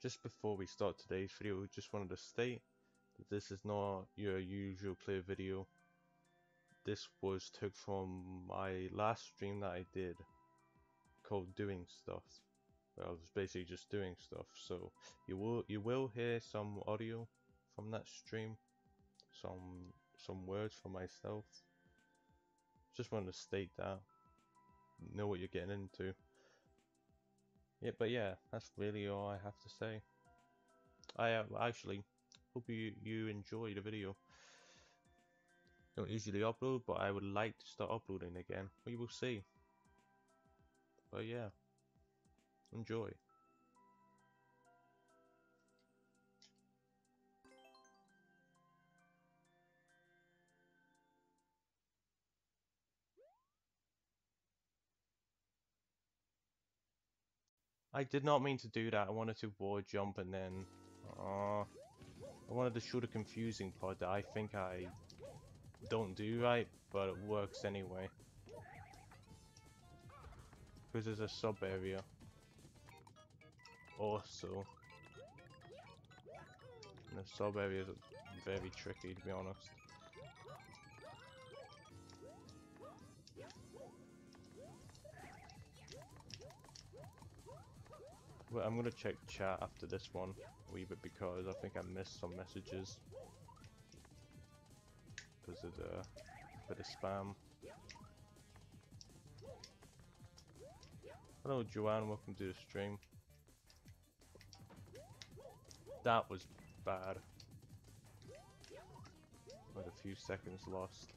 Just before we start today's video, we just wanted to state that this is not your usual clear video. This was took from my last stream that I did called Doing Stuff. I was basically just doing stuff, so you will hear some audio from that stream, some words from myself. Just wanted to state that, know what you're getting into. Yeah, but yeah, that's really all I have to say. I actually hope you enjoy the video. Don't usually upload, but I would like to start uploading again. We will see. But yeah, enjoy. I did not mean to do that. I wanted to war jump and then I wanted to shoot a confusing part that I think I don't do right, but it works anyway. Because there's a sub area. Also. And the sub areas are very tricky, to be honest. Well, I'm gonna check chat after this one a wee bit because I think I missed some messages because of the bit of spam. Hello Joanne, welcome to the stream. That was bad. With a few seconds lost.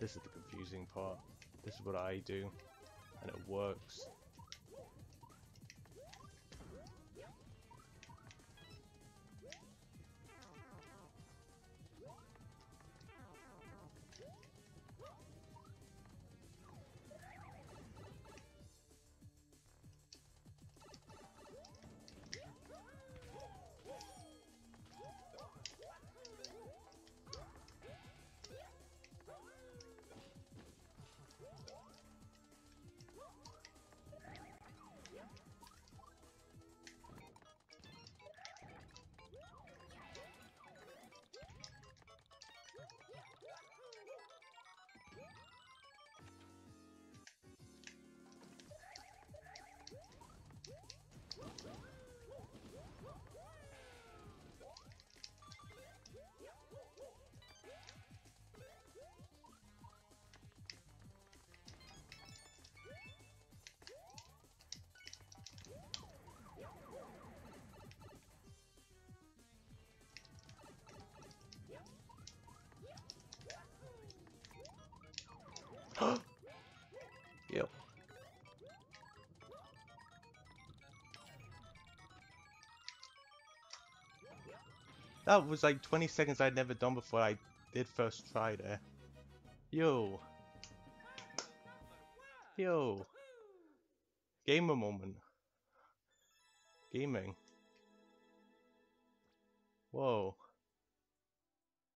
This is the confusing part. This is what I do, and it works. Yep. That was like 20 seconds I'd never done before. I did first try there. Yo. Yo. Gamer moment. Gaming. Whoa.